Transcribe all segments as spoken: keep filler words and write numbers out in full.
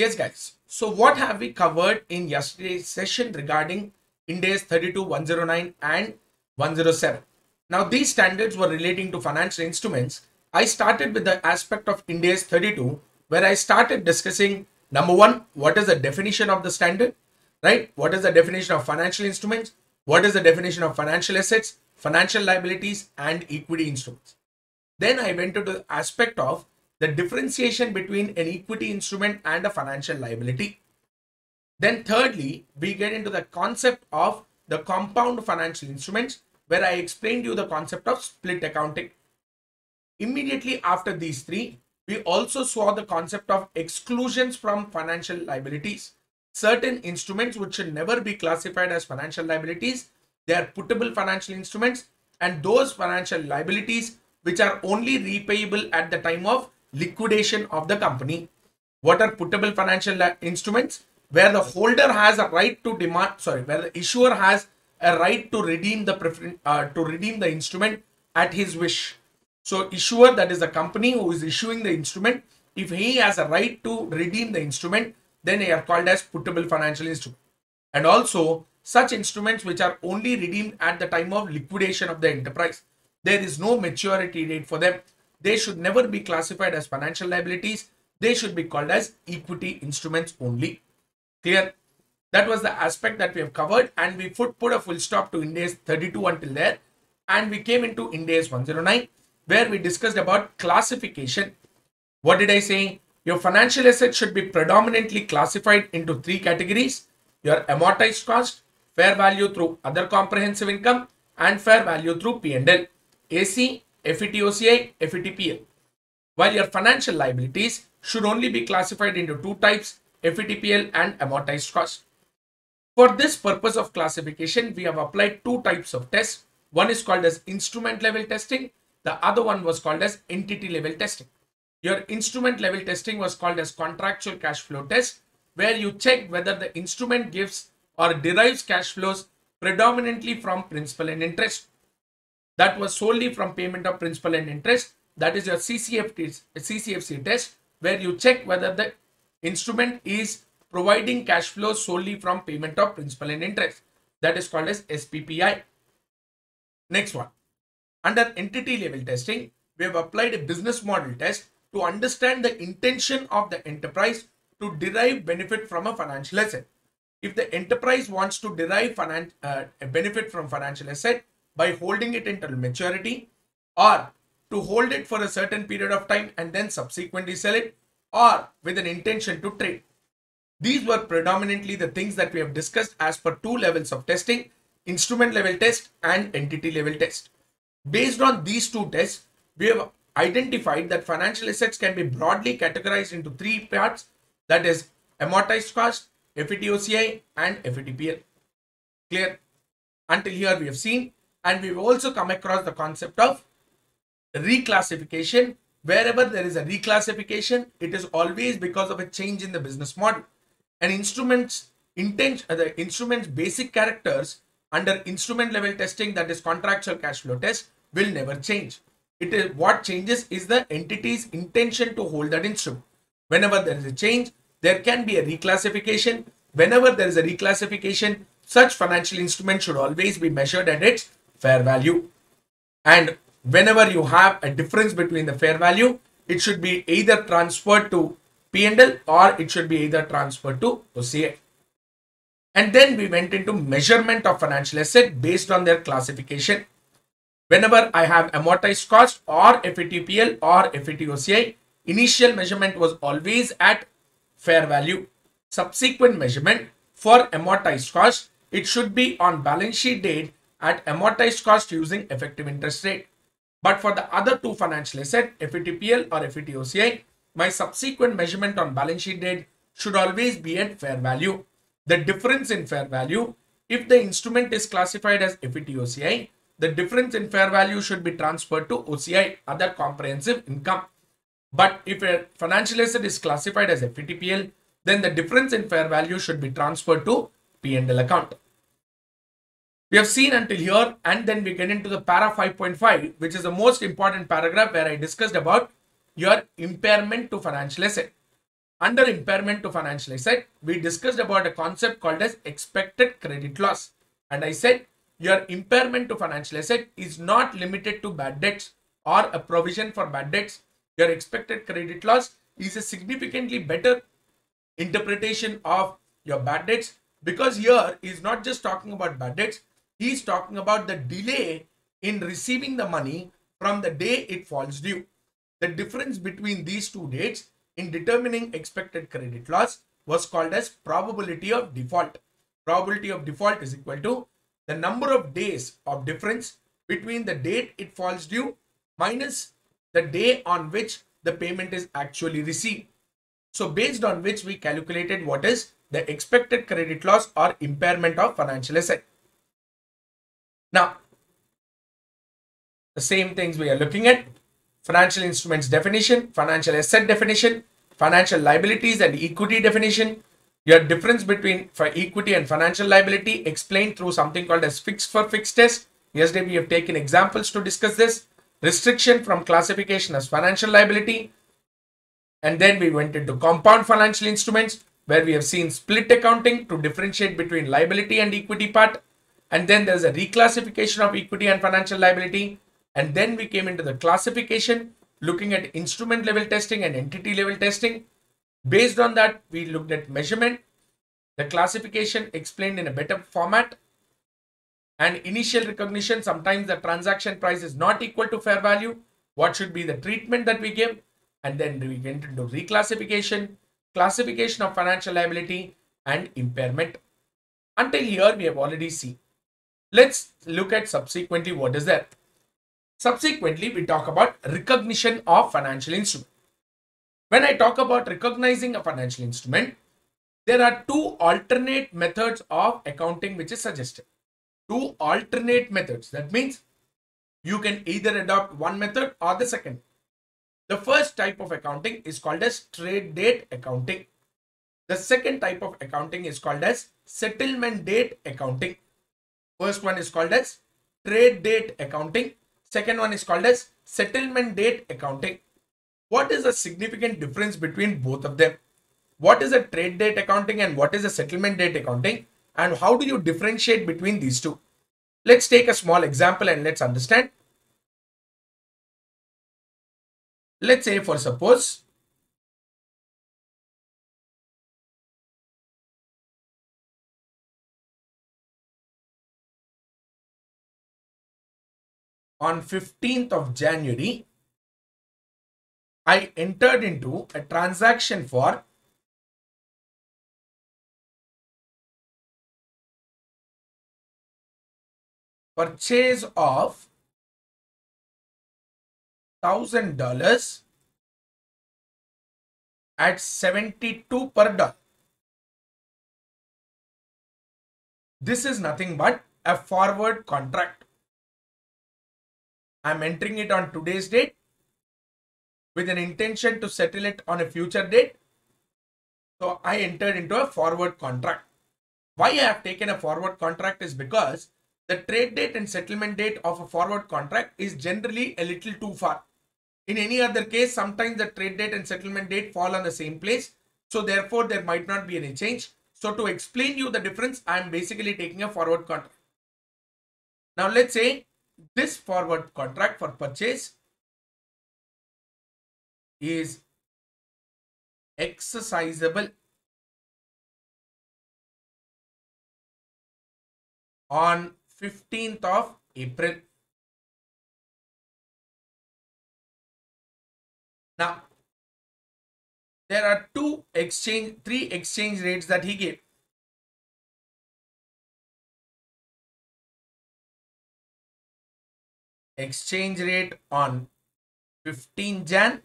Yes guys, so what have we covered in yesterday's session regarding Ind AS thirty-two, one oh nine and one oh seven. Now these standards were relating to financial instruments. I started with the aspect of Ind AS thirty-two, where I started discussing number one, what is the definition of the standard, right? What is the definition of financial instruments? What is the definition of financial assets, financial liabilities and equity instruments? Then I went to the aspect of the differentiation between an equity instrument and a financial liability. Then thirdly, we get into the concept of the compound financial instruments, where I explained to you the concept of split accounting. Immediately after these three, we also saw the concept of exclusions from financial liabilities. Certain instruments which should never be classified as financial liabilities, they are putable financial instruments, and those financial liabilities which are only repayable at the time of liquidation of the company. What are putable financial instruments? Where the holder has a right to demand, sorry, where the issuer has a right to redeem the preference, uh, to redeem the instrument at his wish. So issuer, that is the company who is issuing the instrument, if he has a right to redeem the instrument, then they are called as putable financial instrument. And also such instruments which are only redeemed at the time of liquidation of the enterprise. There is no maturity date for them. They should never be classified as financial liabilities. They should be called as equity instruments only. Clear? That was the aspect that we have covered, and we put a full stop to Ind AS thirty-two until there, and we came into Ind AS one oh nine, where we discussed about classification. What did I say? Your financial assets should be predominantly classified into three categories: your amortized cost, fair value through other comprehensive income, and fair value through P and L. A C, F V T O C I, F V T P L. While your financial liabilities should only be classified into two types, F V T P L and amortized cost. For this purpose of classification, we have applied two types of tests. One is called as instrument level testing. The other one was called as entity level testing. Your instrument level testing was called as contractual cash flow test, where you check whether the instrument gives or derives cash flows predominantly from principal and interest. That was solely from payment of principal and interest. That is your C C F C test, where you check whether the instrument is providing cash flows solely from payment of principal and interest. That is called as S P P I. Next one. Under entity level testing, we have applied a business model test to understand the intention of the enterprise to derive benefit from a financial asset. If the enterprise wants to derive finan- uh, a benefit from financial asset, by holding it until maturity, or to hold it for a certain period of time and then subsequently sell it, or with an intention to trade. These were predominantly the things that we have discussed as per two levels of testing, instrument level test and entity level test. Based on these two tests, we have identified that financial assets can be broadly categorized into three parts, that is amortized cost, F V T O C I and F V T P L. Clear? Until here we have seen. And we've also come across the concept of reclassification. Wherever there is a reclassification, it is always because of a change in the business model. An instrument's intent, the instrument's basic characters under instrument level testing, that is contractual cash flow test, will never change. It is what changes is the entity's intention to hold that instrument. Whenever there is a change, there can be a reclassification. Whenever there is a reclassification, such financial instrument should always be measured at its fair value, and whenever you have a difference between the fair value, it should be either transferred to P and L or it should be either transferred to O C I. And then we went into measurement of financial asset based on their classification. Whenever I have amortized cost or F V T P L or F V T O C I, initial measurement was always at fair value. Subsequent measurement for amortized cost, it should be on balance sheet date at amortized cost using effective interest rate. But for the other two financial assets, F V T P L or F V T O C I, my subsequent measurement on balance sheet date should always be at fair value. The difference in fair value, if the instrument is classified as F V T O C I, the difference in fair value should be transferred to O C I, other comprehensive income. But if a financial asset is classified as F V T P L, then the difference in fair value should be transferred to P and L account. We have seen until here, and then we get into the para five point five, which is the most important paragraph, where I discussed about your impairment to financial asset. Under impairment to financial asset, we discussed about a concept called as expected credit loss. And I said your impairment to financial asset is not limited to bad debts or a provision for bad debts. Your expected credit loss is a significantly better interpretation of your bad debts, because here he is not just talking about bad debts, he is talking about the delay in receiving the money from the day it falls due. The difference between these two dates in determining expected credit loss was called as probability of default. Probability of default is equal to the number of days of difference between the date it falls due minus the day on which the payment is actually received. So based on which we calculated what is the expected credit loss or impairment of financial asset. Now, the same things we are looking at: financial instruments definition, financial asset definition, financial liabilities and equity definition. Your difference between for equity and financial liability explained through something called as fixed for fixed test. Yesterday we have taken examples to discuss this. Restriction from classification as financial liability. And then we went into compound financial instruments, where we have seen split accounting to differentiate between liability and equity part. And then there's a reclassification of equity and financial liability. And then we came into the classification, looking at instrument level testing and entity level testing. Based on that, we looked at measurement, the classification explained in a better format, and initial recognition. Sometimes the transaction price is not equal to fair value. What should be the treatment that we give? And then we get into reclassification, classification of financial liability, and impairment. Until here, we have already seen. Let's look at subsequently what is there. Subsequently, we talk about recognition of financial instrument. When I talk about recognizing a financial instrument, there are two alternate methods of accounting which is suggested. Two alternate methods. That means you can either adopt one method or the second. The first type of accounting is called as trade date accounting. The second type of accounting is called as settlement date accounting. First one is called as trade date accounting. Second one is called as settlement date accounting. What is the significant difference between both of them? What is a trade date accounting and what is a settlement date accounting? And how do you differentiate between these two? Let's take a small example and let's understand. Let's say for suppose on fifteenth of January, I entered into a transaction for purchase of one thousand dollars at seventy-two per dollar. This is nothing but a forward contract. I am entering it on today's date with an intention to settle it on a future date. So I entered into a forward contract. Why I have taken a forward contract is because the trade date and settlement date of a forward contract is generally a little too far. In any other case, sometimes the trade date and settlement date fall on the same place. So therefore, there might not be any change. So to explain you the difference, I am basically taking a forward contract. Now let's say this forward contract for purchase is exercisable on fifteenth of April. Now, there are two exchange, three exchange rates that he gave. Exchange rate on fifteenth Jan,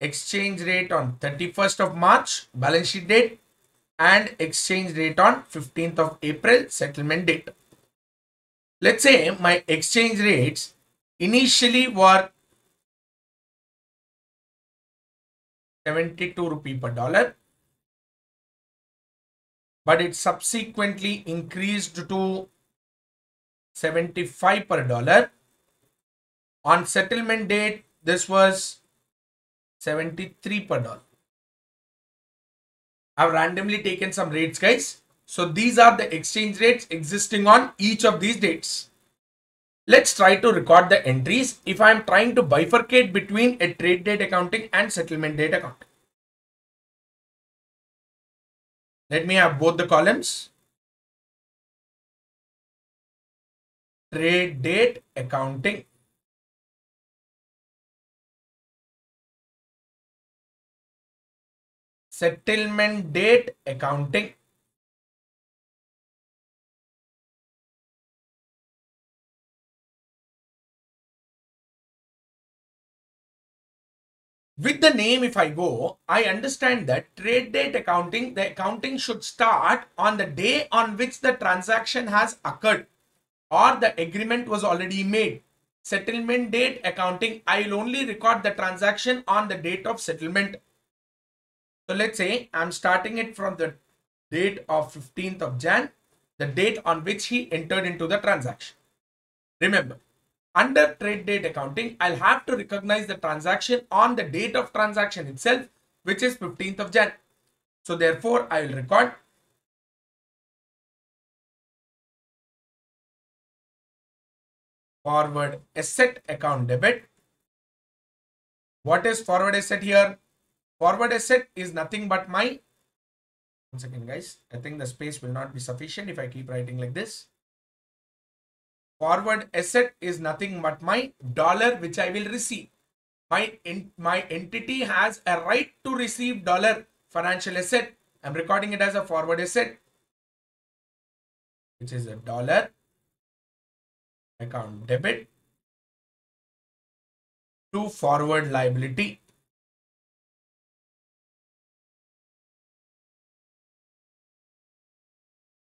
exchange rate on thirty-first of March, balance sheet date, and exchange rate on fifteenth of April, settlement date. Let's say my exchange rates initially were seventy-two rupee per dollar, but it subsequently increased to seventy-five per dollar. On settlement date, this was seventy-three per dollar. I've randomly taken some rates, guys. So these are the exchange rates existing on each of these dates. Let's try to record the entries if I am trying to bifurcate between a trade date accounting and settlement date accounting. Let me have both the columns. Trade date accounting. Settlement date accounting. With the name, if I go, I understand that trade date accounting, the accounting should start on the day on which the transaction has occurred or the agreement was already made. Settlement date accounting, I will only record the transaction on the date of settlement. So let's say I'm starting it from the date of fifteenth of January, the date on which he entered into the transaction. Remember, under trade date accounting, I'll have to recognize the transaction on the date of transaction itself, which is fifteenth of January. So therefore, I will record forward asset account debit. What is forward asset here? Forward asset is nothing but my, one second guys, I think the space will not be sufficient if I keep writing like this. Forward asset is nothing but my dollar which I will receive. My, in, my entity has a right to receive dollar financial asset. I'm recording it as a forward asset, which is a dollar account debit to forward liability.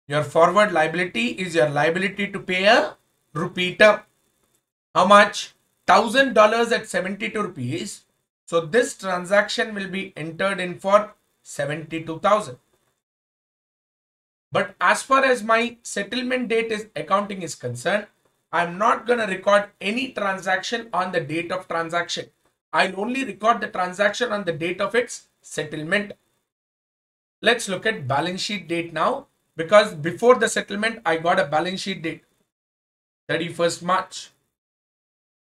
Your forward liability is your liability to pay a rupee term. How much? Thousand dollars at seventy-two rupees. So this transaction will be entered in for seventy-two thousand. But as far as my settlement date is accounting is concerned, I'm not going to record any transaction on the date of transaction. I'll only record the transaction on the date of its settlement. Let's look at balance sheet date now, because before the settlement I got a balance sheet date. thirty-first March.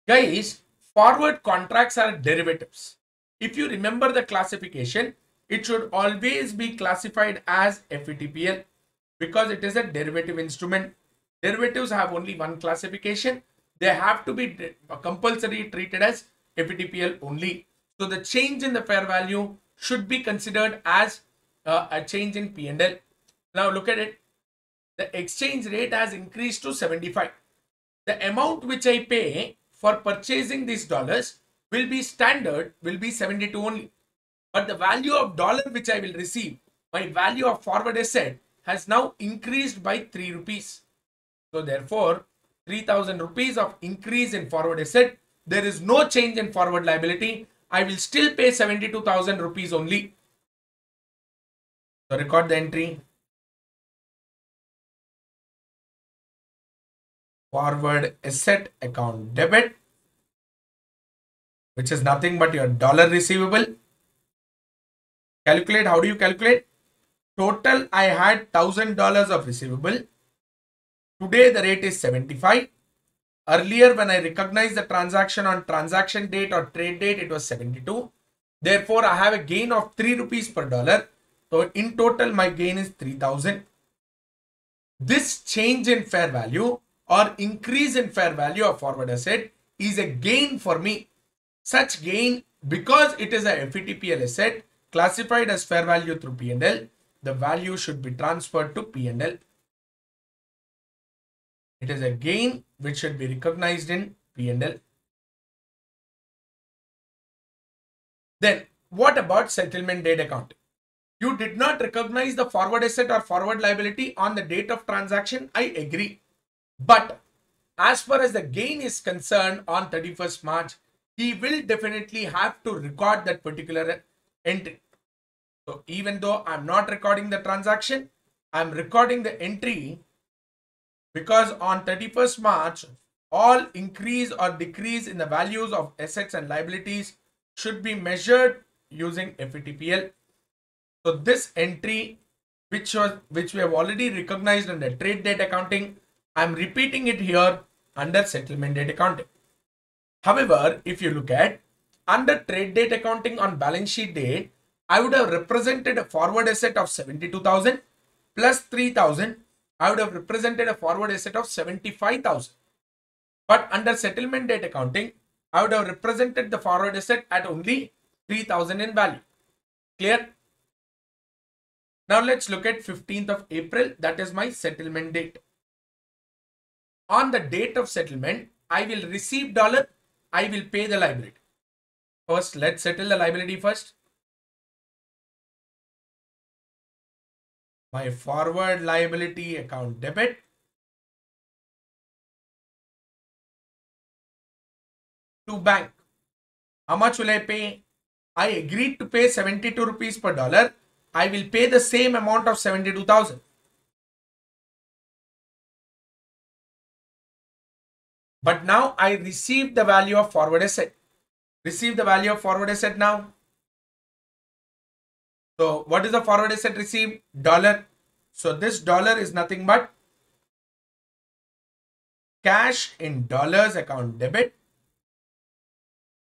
Guys, forward contracts are derivatives. If you remember the classification, it should always be classified as F V T P L because it is a derivative instrument. Derivatives have only one classification. They have to be compulsory treated as F V T P L only. So the change in the fair value should be considered as uh, a change in P and L. Now look at it. The exchange rate has increased to seventy-five. The amount which I pay for purchasing these dollars will be standard, will be seventy-two only. But the value of dollar which I will receive, my value of forward asset has now increased by three rupees. So therefore, three thousand rupees of increase in forward asset. There is no change in forward liability. I will still pay seventy-two thousand rupees only. So record the entry. Forward asset account debit, which is nothing but your dollar receivable. Calculate. How do you calculate? Total, I had one thousand dollars of receivable. Today, the rate is seventy-five. Earlier, when I recognized the transaction on transaction date or trade date, it was seventy-two. Therefore, I have a gain of three rupees per dollar. So, in total, my gain is three thousand. This change in fair value or increase in fair value of forward asset is a gain for me. Such gain, because it is a F V T P L asset classified as fair value through P and L, the value should be transferred to P and L. It is a gain which should be recognized in P and L. Then what about settlement date accounting? You did not recognize the forward asset or forward liability on the date of transaction, I agree. But as far as the gain is concerned on thirty-first March, he will definitely have to record that particular entry. So even though I'm not recording the transaction, I'm recording the entry because on thirty-first March, all increase or decrease in the values of assets and liabilities should be measured using F V T P L. So this entry, which was which we have already recognized under trade date accounting, I am repeating it here under settlement date accounting. However, if you look at under trade date accounting on balance sheet date, I would have represented a forward asset of seventy-two thousand plus three thousand. I would have represented a forward asset of seventy-five thousand. But under settlement date accounting, I would have represented the forward asset at only three thousand in value. Clear? Now let's look at fifteenth of April. That is my settlement date. On the date of settlement, I will receive dollar. I will pay the liability. First, let's settle the liability first. My forward liability account debit. To bank. How much will I pay? I agreed to pay seventy-two rupees per dollar. I will pay the same amount of seventy-two thousand. But now I receive the value of forward asset. Receive the value of forward asset now. So what is the forward asset received? Dollar. So this dollar is nothing but cash in dollars account debit.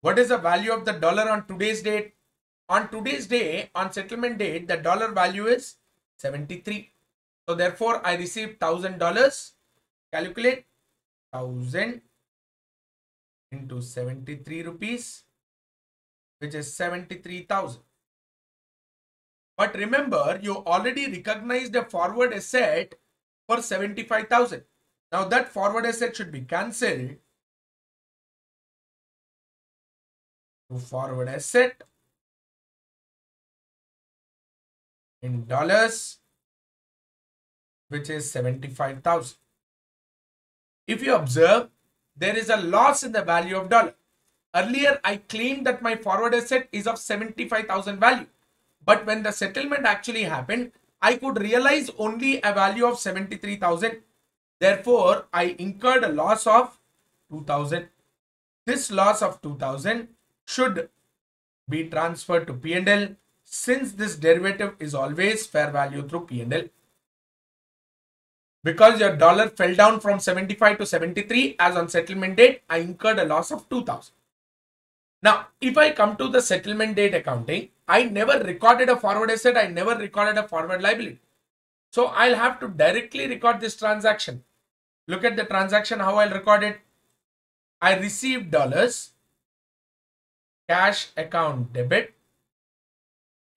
What is the value of the dollar on today's date? On today's day, on settlement date, the dollar value is seventy-three. So therefore, I received one thousand dollars. Calculate one thousand into seventy-three rupees, which is seventy-three thousand. But remember, you already recognized a forward asset for seventy-five thousand. Now that forward asset should be cancelled. Forward asset in dollars, which is seventy-five thousand. If you observe, there is a loss in the value of dollar. Earlier, I claimed that my forward asset is of seventy-five thousand value. But when the settlement actually happened, I could realize only a value of seventy-three thousand. Therefore, I incurred a loss of two thousand. This loss of two thousand should be transferred to P and L, since this derivative is always fair value through P and L. Because your dollar fell down from seventy-five to seventy-three, as on settlement date, I incurred a loss of two thousand. Now, if I come to the settlement date accounting, I never recorded a forward asset, I never recorded a forward liability. So I'll have to directly record this transaction. Look at the transaction, how I'll record it. I received dollars. Cash account debit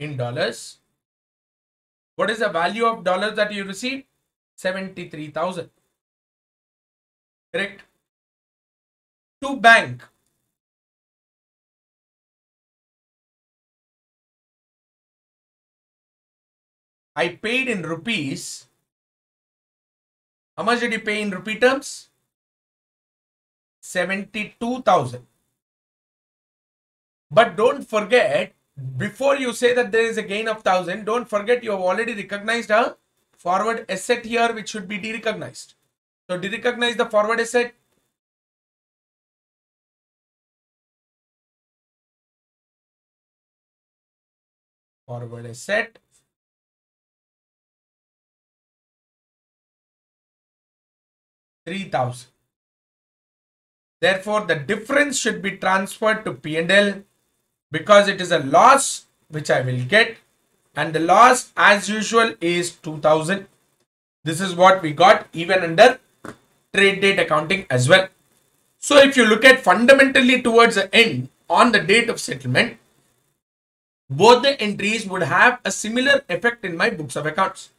in dollars. What is the value of dollars that you received? seventy-three thousand. Correct. To bank. I paid in rupees. How much did you pay in rupee terms? seventy-two thousand. But don't forget, before you say that there is a gain of one thousand, don't forget you have already recognized a forward asset here which should be derecognized. So, derecognize the forward asset. Forward asset. three thousand. Therefore, the difference should be transferred to P and L. Because it is a loss which I will get, and the loss as usual is two thousand. This is what we got even under trade date accounting as well. So if you look at fundamentally towards the end, on the date of settlement, both the entries would have a similar effect in my books of accounts.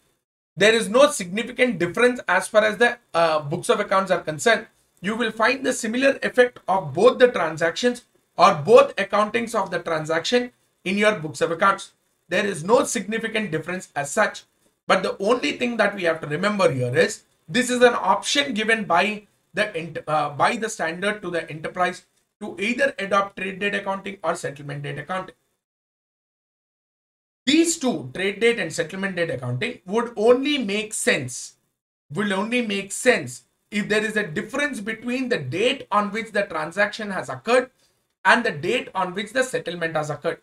There is no significant difference as far as the uh, books of accounts are concerned. You will find the similar effect of both the transactions or both accountings of the transaction in your books of accounts. There is no significant difference as such. But the only thing that we have to remember here is this is an option given by the, uh, by the standard to the enterprise to either adopt trade date accounting or settlement date accounting. These two, trade date and settlement date accounting, would only make sense, will only make sense if there is a difference between the date on which the transaction has occurred and the date on which the settlement has occurred.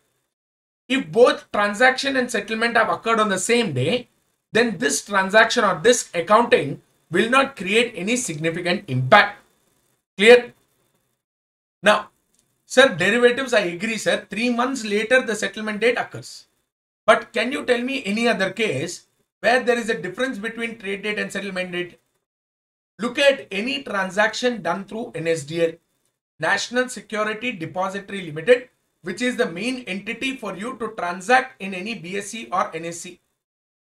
If both transaction and settlement have occurred on the same day, then this transaction or this accounting will not create any significant impact. Clear? Now, sir, derivatives, I agree, sir. Three months later, the settlement date occurs. But can you tell me any other case where there is a difference between trade date and settlement date? Look at any transaction done through N S D L, National Security Depository Limited, which is the main entity for you to transact in any B S E or N S E.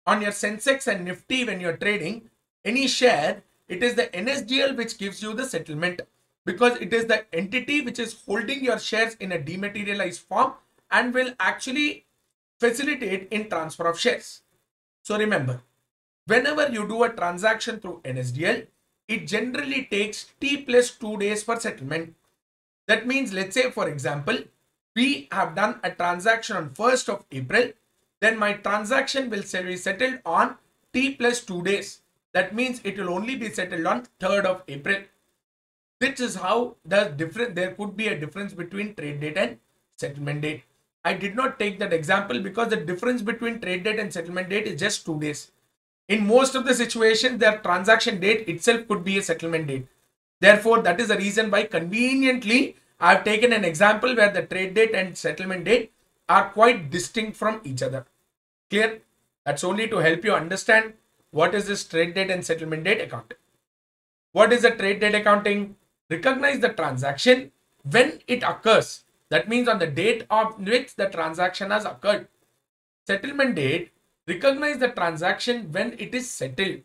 On your Sensex and Nifty, when you're trading any share, it is the N S D L which gives you the settlement, because it is the entity which is holding your shares in a dematerialized form and will actually facilitate in transfer of shares. So remember, whenever you do a transaction through N S D L, it generally takes T plus two days for settlement. That means, let's say, for example, we have done a transaction on first of April, then my transaction will be settled on T plus two days. That means it will only be settled on third of April. Which is how the difference, there could be a difference between trade date and settlement date. I did not take that example because the difference between trade date and settlement date is just two days. In most of the situations, their transaction date itself could be a settlement date. Therefore, that is the reason why conveniently I have taken an example where the trade date and settlement date are quite distinct from each other. Clear? That's only to help you understand what is this trade date and settlement date accounting. What is a trade date accounting? Recognize the transaction when it occurs. That means on the date of which the transaction has occurred. Settlement date. Recognize the transaction when it is settled.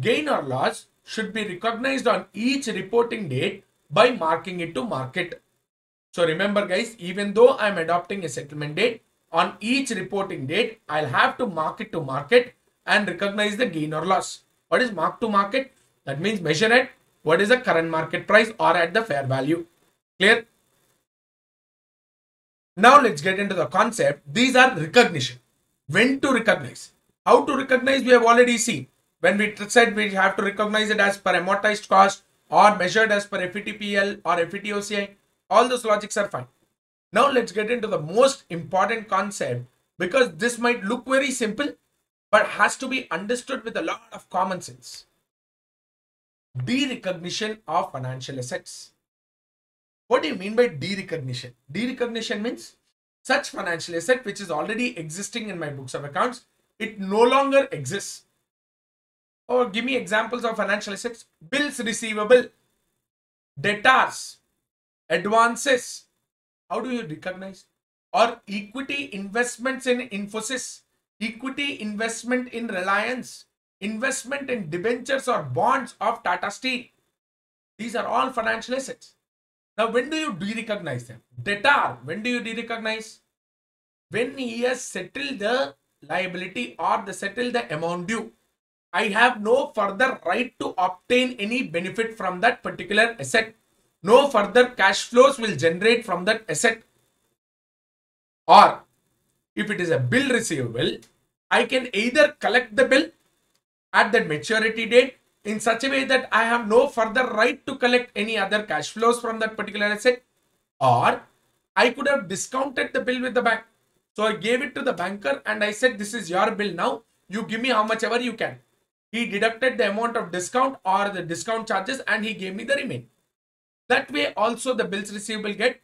Gain or loss should be recognized on each reporting date by marking it to market. So remember guys, even though I am adopting a settlement date, on each reporting date, I'll have to mark it to market and recognize the gain or loss. What is mark to market? That means measure at what is the current market price or at the fair value. Clear? Now let's get into the concept. These are recognition. When to recognize, how to recognize, we have already seen. When we said we have to recognize it as per amortized cost or measured as per F V T P L or F V T O C I, all those logics are fine. Now let's get into the most important concept, because this might look very simple but has to be understood with a lot of common sense. Derecognition of financial assets. What do you mean by derecognition? Derecognition means such financial asset which is already existing in my books of accounts, it no longer exists. Or give me examples of financial assets. Bills receivable, debtors, advances. How do you recognize? Or equity investments in Infosys, equity investment in Reliance, investment in debentures or bonds of Tata Steel. These are all financial assets. Now, when do you derecognize them? Debtor, when do you derecognize? When he has settled the liability or the settled the amount due. I have no further right to obtain any benefit from that particular asset. No further cash flows will generate from that asset. Or if it is a bill receivable, I can either collect the bill at that maturity date in such a way that I have no further right to collect any other cash flows from that particular asset, or I could have discounted the bill with the bank. So I gave it to the banker and I said, this is your bill now, you give me how much ever you can. He deducted the amount of discount or the discount charges and he gave me the remaining. That way also the bills receivable get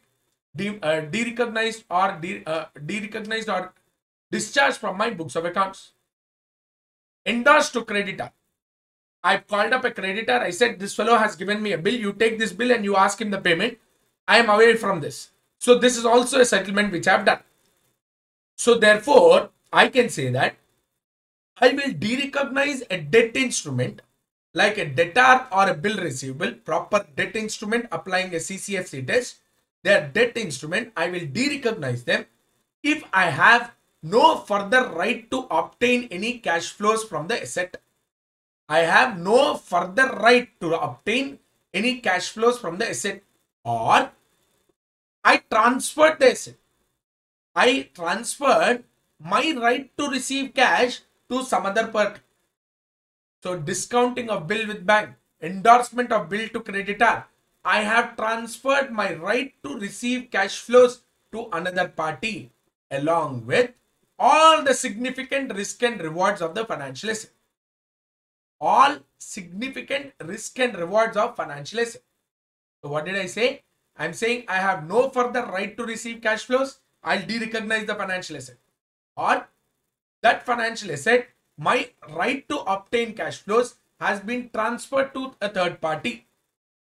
de uh, derecognized or de uh, derecognized or discharged from my books of accounts. Endorsed to creditor. I called up a creditor. I said, this fellow has given me a bill. You take this bill and you ask him the payment. I am away from this. So this is also a settlement which I have done. So therefore, I can say that I will derecognize a debt instrument like a debtor or a bill receivable, proper debt instrument applying a C C F C test. Their debt instrument, I will derecognize them if I have no further right to obtain any cash flows from the asset. I have no further right to obtain any cash flows from the asset, or I transferred the asset. I transferred my right to receive cash to some other person. So discounting of bill with bank, endorsement of bill to creditor. I have transferred my right to receive cash flows to another party. along with all the significant risk and rewards of the financial asset. All significant risk and rewards of financial asset. So what did I say? I am saying I have no further right to receive cash flows. I'll derecognize the financial asset, or that financial asset, my right to obtain cash flows has been transferred to a third party,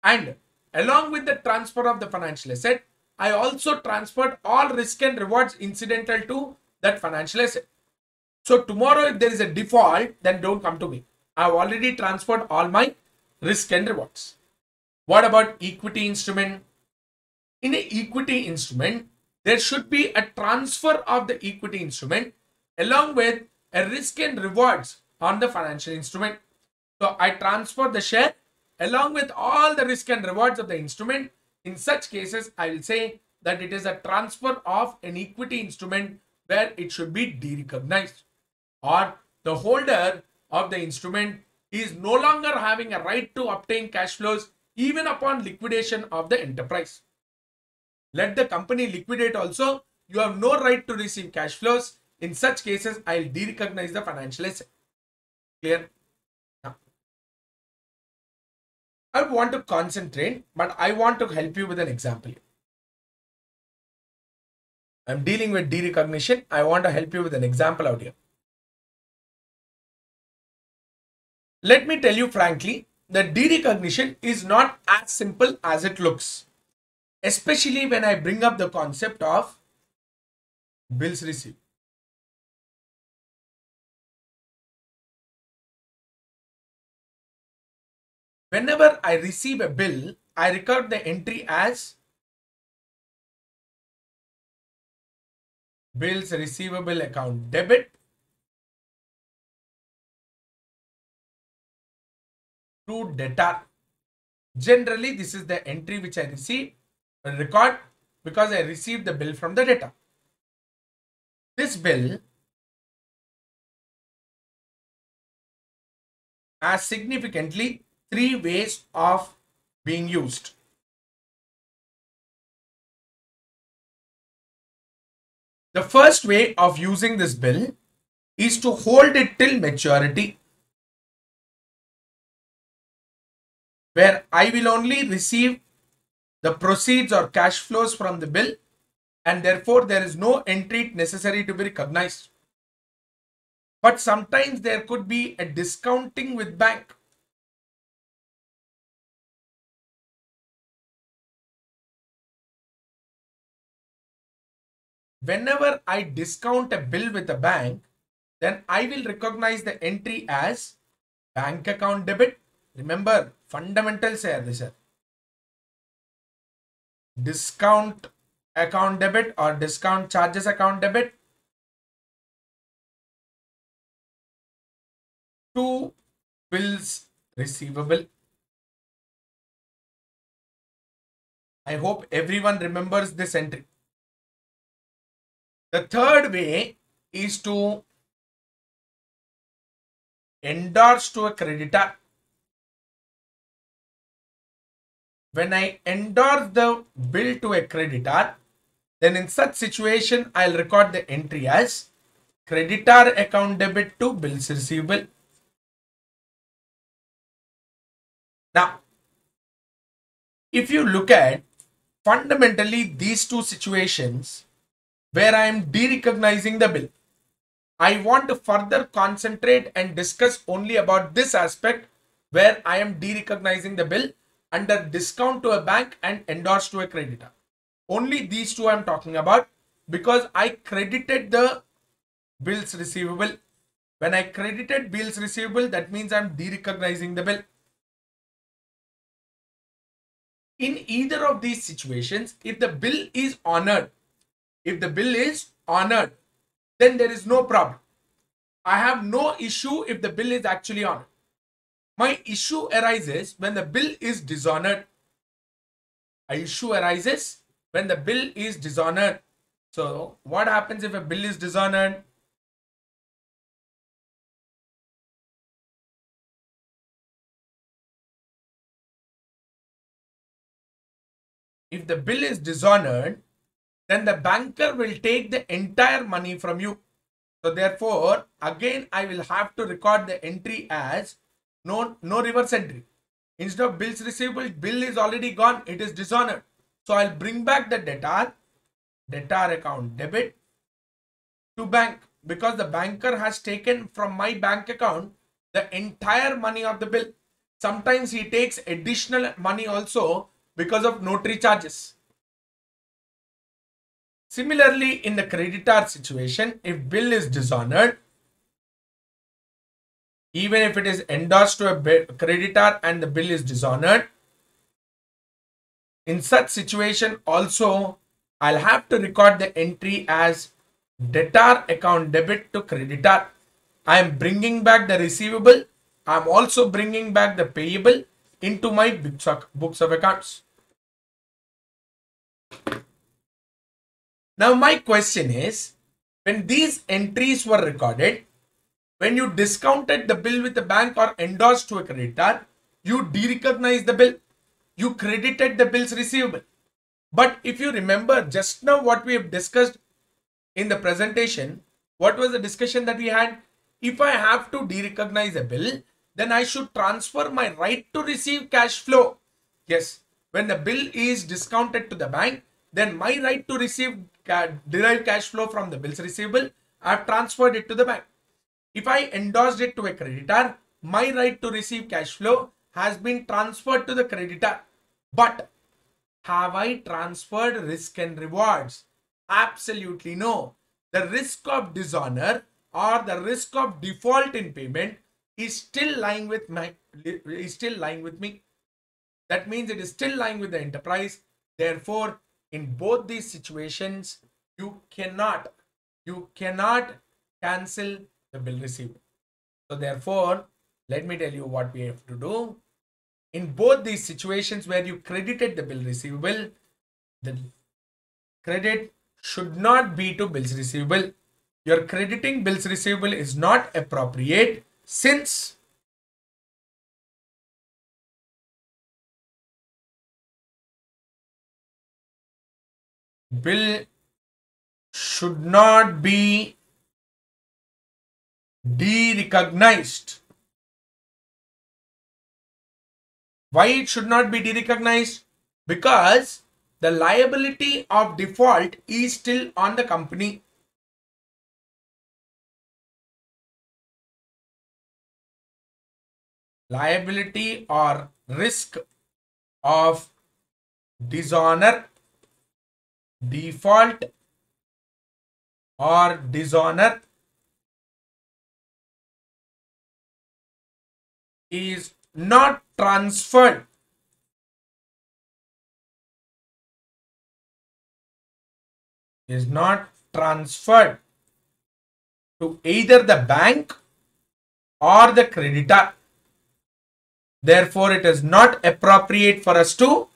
and along with the transfer of the financial asset, I also transferred all risk and rewards incidental to that financial asset. So tomorrow if there is a default, then don't come to me. I have already transferred all my risk and rewards. What about equity instrument? In an equity instrument, there should be a transfer of the equity instrument along with a risk and rewards on the financial instrument. So I transfer the share along with all the risk and rewards of the instrument. In such cases, I will say that it is a transfer of an equity instrument where it should be derecognized, or the holder of the instrument is no longer having a right to obtain cash flows even upon liquidation of the enterprise. Let the company liquidate also, you have no right to receive cash flows. In such cases, I will derecognize the financial asset. Clear? I want to concentrate, but I want to help you with an example. I'm dealing with derecognition. I want to help you with an example out here. Let me tell you frankly that derecognition is not as simple as it looks, especially when I bring up the concept of bills received. Whenever I receive a bill, I record the entry as bills receivable account debit to debtor. Generally, this is the entry which I receive and record because I received the bill from the debtor. This bill has significantly three ways of being used. The first way of using this bill is to hold it till maturity, where I will only receive the proceeds or cash flows from the bill, and therefore there is no entry necessary to be recognized. But sometimes there could be a discounting with bank. Whenever I discount a bill with a bank, then I will recognize the entry as bank account debit. Remember, fundamentals are this. Discount account debit or discount charges account debit to bills receivable. I hope everyone remembers this entry. The third way is to endorse to a creditor. When I endorse the bill to a creditor, then in such situation, I'll record the entry as creditor account debit to bills receivable. Now, if you look at fundamentally these two situations, where I am derecognizing the bill, I want to further concentrate and discuss only about this aspect where I am derecognizing the bill under discount to a bank and endorse to a creditor. Only these two I am talking about because I credited the bills receivable. When I credited bills receivable, that means I am derecognizing the bill. In either of these situations, if the bill is honored, If the bill is honored, then there is no problem. I have no issue if the bill is actually honored. My issue arises when the bill is dishonored. An issue arises when the bill is dishonored. So what happens if a bill is dishonored? If the bill is dishonored, then the banker will take the entire money from you. So therefore, again, I will have to record the entry as no, no reverse entry. Instead of bills receivable, bill is already gone. It is dishonored. So I'll bring back the debtor, debtor account debit to bank, because the banker has taken from my bank account the entire money of the bill. Sometimes he takes additional money also because of notary charges. Similarly, in the creditor situation, if bill is dishonored, even if it is endorsed to a creditor and the bill is dishonored, in such situation also, I'll have to record the entry as debtor account debit to creditor. I am bringing back the receivable. I am also bringing back the payable into my books of, books of accounts. Now my question is, when these entries were recorded, when you discounted the bill with the bank or endorsed to a creditor, you derecognized the bill. You credited the bills receivable. But if you remember just now what we have discussed in the presentation, what was the discussion that we had? If I have to derecognize a bill, then I should transfer my right to receive cash flow. Yes, when the bill is discounted to the bank, then my right to receive derived cash flow from the bills receivable, I have transferred it to the bank. If I endorsed it to a creditor, my right to receive cash flow has been transferred to the creditor. But have I transferred risk and rewards? Absolutely no. The risk of dishonor or the risk of default in payment is still lying with my is still lying with me. That means it is still lying with the enterprise. Therefore, in both these situations, you cannot you cannot cancel the bill receivable. So therefore, let me tell you what we have to do. In both these situations where you credited the bill receivable, the credit should not be to bills receivable. Your crediting bills receivable is not appropriate, since bill should not be derecognized. Why it should not be derecognized? Because the liability of default is still on the company. Liability or risk of dishonor, default or dishonor is not transferred is not transferred to either the bank or the creditor. Therefore, it is not appropriate for us to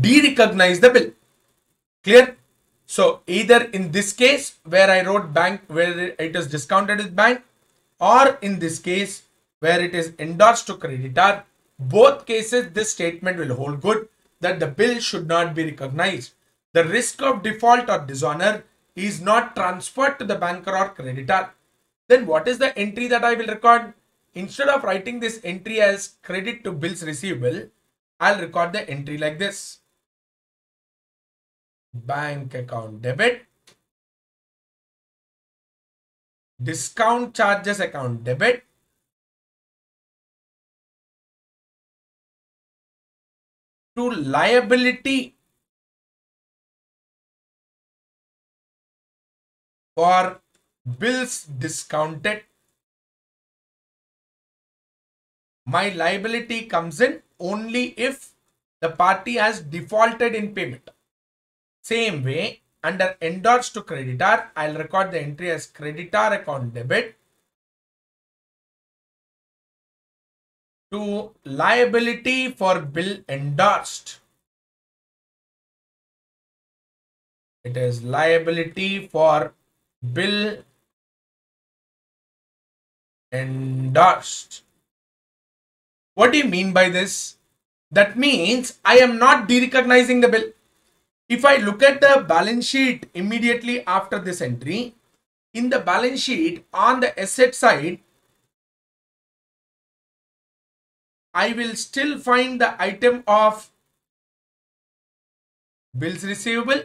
derecognize the bill. Clear? So either in this case where I wrote bank, where it is discounted with bank, or in this case where it is endorsed to creditor, both cases this statement will hold good, that the bill should not be recognized. The risk of default or dishonor is not transferred to the banker or creditor. Then what is the entry that I will record? Instead of writing this entry as credit to bills receivable, I'll record the entry like this. Bank account debit, discount charges account debit, to liability for bills discounted. My liability comes in only if the party has defaulted in payment. Same way, under endorsed to creditor, I'll record the entry as creditor account debit to liability for bill endorsed. It is liability for bill endorsed. What do you mean by this? That means I am not derecognizing the bill. If I look at the balance sheet immediately after this entry, in the balance sheet on the asset side, I will still find the item of bills receivable,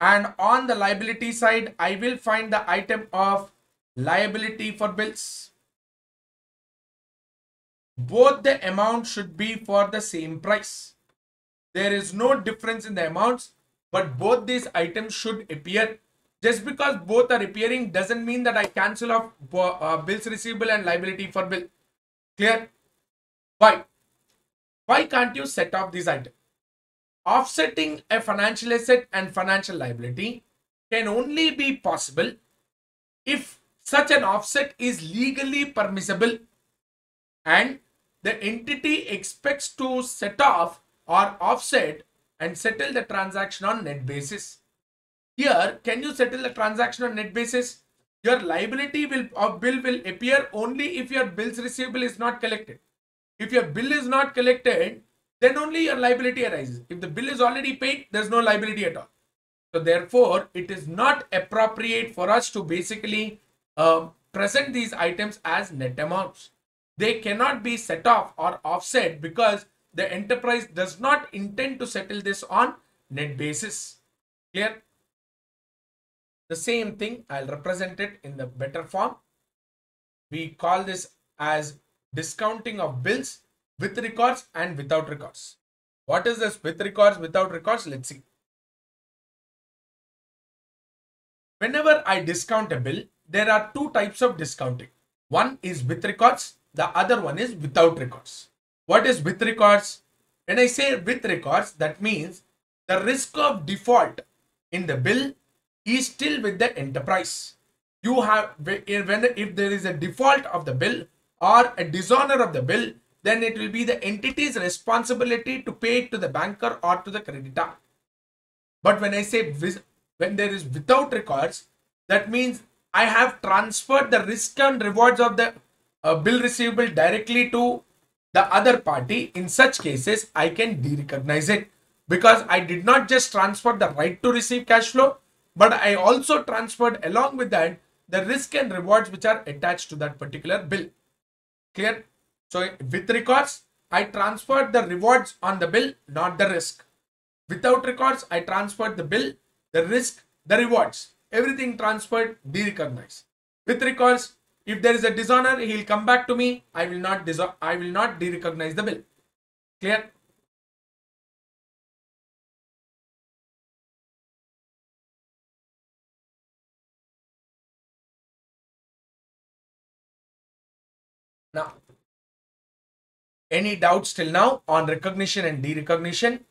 and on the liability side I will find the item of liability for bills. Both the amount should be for the same price. There is no difference in the amounts, but both these items should appear. Just because both are appearing doesn't mean that I cancel off uh, bills receivable and liability for bill. Clear? Why? Why can't you set off these items? Offsetting a financial asset and financial liability can only be possible if such an offset is legally permissible and the entity expects to set off or offset and settle the transaction on net basis. Here, can you settle the transaction on net basis? Your liability will or bill will appear only if your bills receivable is not collected. If your bill is not collected, then only your liability arises. If the bill is already paid, there is no liability at all. So therefore, it is not appropriate for us to basically uh, present these items as net amounts. They cannot be set off or offset because the enterprise does not intend to settle this on net basis. Clear? The same thing, I'll represent it in the better form. We call this as discounting of bills with records and without records. What is this with records, without records? Let's see. Whenever I discount a bill, there are two types of discounting. One is with records, the other one is without records. What is with records? When I say with records, that means the risk of default in the bill is still with the enterprise. You have, if there is a default of the bill or a dishonor of the bill, then it will be the entity's responsibility to pay it to the banker or to the creditor. But when I say when there is without records, that means I have transferred the risk and rewards of the uh, bill receivable directly to the other party. In such cases, I can derecognize it because I did not just transfer the right to receive cash flow, but I also transferred along with that the risk and rewards which are attached to that particular bill. Clear? So with records, I transferred the rewards on the bill, not the risk. Without records, I transferred the bill, the risk, the rewards. Everything transferred, derecognized. With records, if there is a dishonor, he'll come back to me. I will not dishonor, I will not derecognize the bill. Clear? Now, any doubts till now on recognition and derecognition?